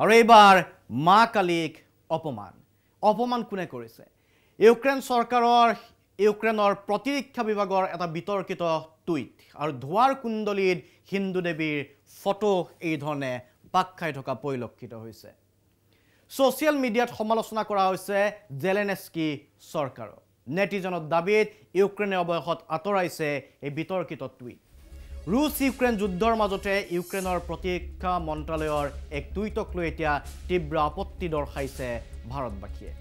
R এবাৰ মা কালিক অপমান অপমান কোনে কৰিছে ইউক্ৰেন সৰকাৰৰ ইউক্ৰেনৰ প্ৰতিৰক্ষা বিভাগৰ এটা বিতৰ্কিত টুইট আৰু ধোৱাৰ কুণ্ডলীৰ হিন্দু দেৱীৰ ফটো এই ধৰণে পাক খাই থকা পৰিলক্ষিত হৈছে সোশ্যাল মিডিয়াত সমালোচনা কৰা হৈছে জেলেনস্কি সৰকাৰৰ নেটিজনৰ দাবীত ইউক্ৰেনে অবয়হত আতৰাইছে এই বিতৰ্কিত টুইট रूस यूक्रेन युद्धर মাজতে ইউক্ৰেনৰ প্ৰতিৰক্ষা মন্ত্ৰালয়ৰ এক টুইটক লৈ এতিয়া তীব্ৰ আপত্তি দৰ্শাইছে ভাৰতবাসীয়ে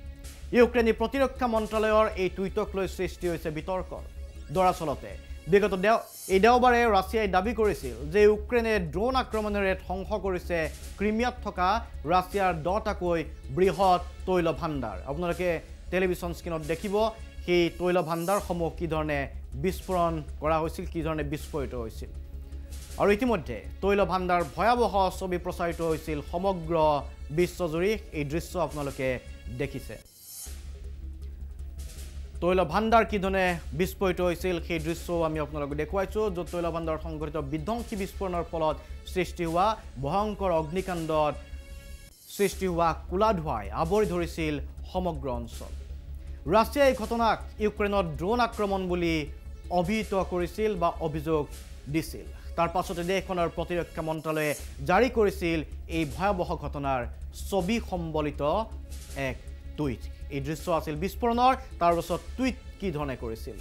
ইউক্ৰেনী প্ৰতিৰক্ষা মন্ত্ৰালয়ৰ এই টুইটক লৈ সৃষ্টি হৈছে বিতৰ্ক দৰাচলতে বিগত দেওবাৰে ৰাছিয়াই দাবী কৰিছিল যে ইউক্ৰেনে ড্ৰোন আক্ৰমণেৰে ধ্বংস কৰিছে ক্ৰিমিয়াত থকা ৰাছিয়াৰ 10টাকৈ বৃহৎ তৈল ভাণ্ডাৰ আপোনালোকে টেলিভিছন স্ক্ৰীনত দেখিব সেই তৈল ভাণ্ডাৰসমূহ কি ধৰণে বিস্ফোৰণ কৰা হৈছিল কি ধৰণে বিস্ফোৰিত হৈছিল আৰু ইতিমধ্যে তৈল ভাণ্ডাৰ ভয়াবহ ছবি প্ৰচাৰিত হৈছিল সমগ্ৰ বিশ্বজুৰি এই দৃশ্য আপোনালোকে দেখিছে তৈল ভাণ্ডাৰ কি ধৰণে বিস্ফোৰিত হৈছিল সেই দৃশ্য আমি আপোনালোকক দেখুৱাইছো য'ত তৈল ভাণ্ডাৰ সংঘটিত বিধ্বংসী বিস্ফোৰণৰ ফলত সৃষ্টি হোৱা ভয়ংকৰ অগ্নিকাণ্ডত সৃষ্টি হোৱা কুলা ধোঁৱাই আৱৰি ধৰিছিল সমগ্ৰ অঞ্চল ৰাশিয়া এই ঘটনাক ইউক্ৰেনৰ ড্ৰোন আক্ৰমণ বুলি অভিহিত কৰিছিল বা অভিযোগ দিছিল তাৰ পাছতে দেশখনৰ প্ৰতিৰক্ষা মন্ত্ৰালয়ে জাৰি কৰিছিল এই ভয়াবহ ঘটনাৰ ছবি সম্বলিত এক টুইট এই দৃশ্য আছিল বিস্ফোৰণৰ তাৰ পাছত টুইট কি ধৰণে কৰিছিল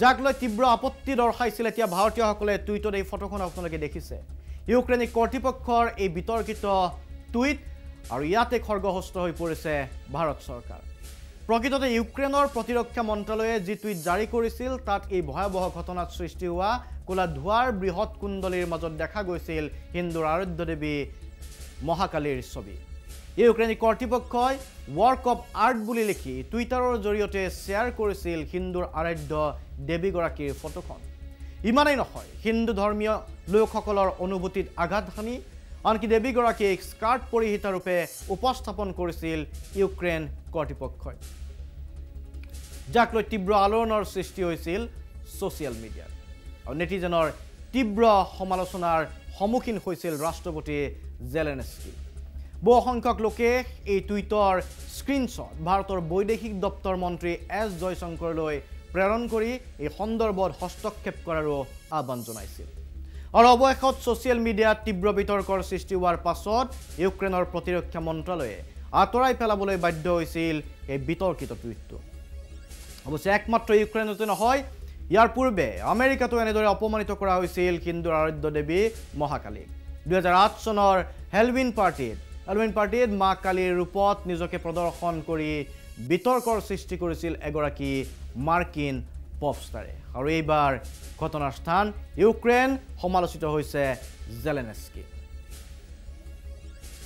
যাক লৈ তীব্ৰ আপত্তি দৰ্শাইছিল এতিয়া ভাৰতীয়সকলে টুইটৰ এই ফটোখন আপোনালোকে দেখিছে ইউক্ৰেনী কৰ্তৃপক্ষৰ এই বিতৰ্কিত টুইট আৰু ইয়াতে খৰ্গহস্ত হৈ পৰিছে ভাৰত চৰকাৰ প্ৰকৃততে ইউক্ৰেনৰ প্ৰতিৰক্ষা মন্ত্ৰালয়ে যি টুইট জাৰি কৰিছিল তাত এই ভয়াবহ ঘটনাত সৃষ্টি হোৱা কোলা ধোৱাৰ বৃহৎ কুণ্ডলীৰ মাজত দেখা গৈছিল হিন্দুৰ আৰাধ্য দেৱী মহাকালীৰ ছবি ইউক্ৰেনী কৰ্তৃপক্ষই ওয়াৰ্ক অফ আৰ্ট বুলি লিখি টুইটাৰৰ জৰিয়তে শ্বেয়াৰ কৰিছিল হিন্দুৰ আৰাধ্য দেৱীগৰাকীৰ ফটোখন ইমানেই নহয় হিন্দু ধৰ্মীয় লোকসকলৰ অনুভূতিত আঘাত হানি আনকি দেৱীগৰাকীক স্কাৰ্ট পৰিহিতা ৰূপে উপস্থাপন কৰিছিল ইউক্ৰেন কৰ্তৃপক্ষই যাক লৈ তীব্ৰ আলোড়নৰ সৃষ্টি হৈছিল সোশ্যাল মিডিয়াত আৰু নেটিজনৰ তীব্ৰ সমালোচনাৰ সন্মুখীন হৈছিল ৰাষ্ট্ৰপতি জেলেনস্কি বহু সংখ্যক লোকে এই টুইটৰ স্ক্ৰীনশ্বট ভাৰতৰ বৈদেশিক দপ্তৰ মন্ত্ৰী এছ জয়শংকৰলৈ প্ৰেৰণ কৰি এই সন্দৰ্ভত হস্তক্ষেপ কৰাৰো আহ্বান জনাইছিল আৰু অৱশেষত সোশ্যাল মিডিয়াত তীব্ৰ বিতৰ্কৰ সৃষ্টি হোৱাৰ পাছত ইউক্ৰেনৰ প্ৰতিৰক্ষা মন্ত্ৰালয়ে আতৰাই পেলাবলৈ বাধ্য হৈছিল এই বিতৰ্কিত টুইটটো অৱশ্যে একমাত্ৰ ইউক্ৰেনতে নহয় ইয়াৰ পূৰ্বে আমেৰিকাতো এনেদৰে অপমানিত কৰা হৈছিল হিন্দুৰ আৰাধ্য দেৱী মহাকালীক 2008 চনৰ হেলভিন পাৰ্টিত মা কালীৰ ৰূপত নিজকে প্ৰদৰ্শন কৰি বিতৰ্কৰ সৃষ্টি কৰিছিল এগৰাকী মাৰ্কিন পপষ্টাৰে আৰু এইবাৰ ঘটনাৰ স্থান ইউক্ৰেন সমালোচিত হৈছে জেলেনস্কি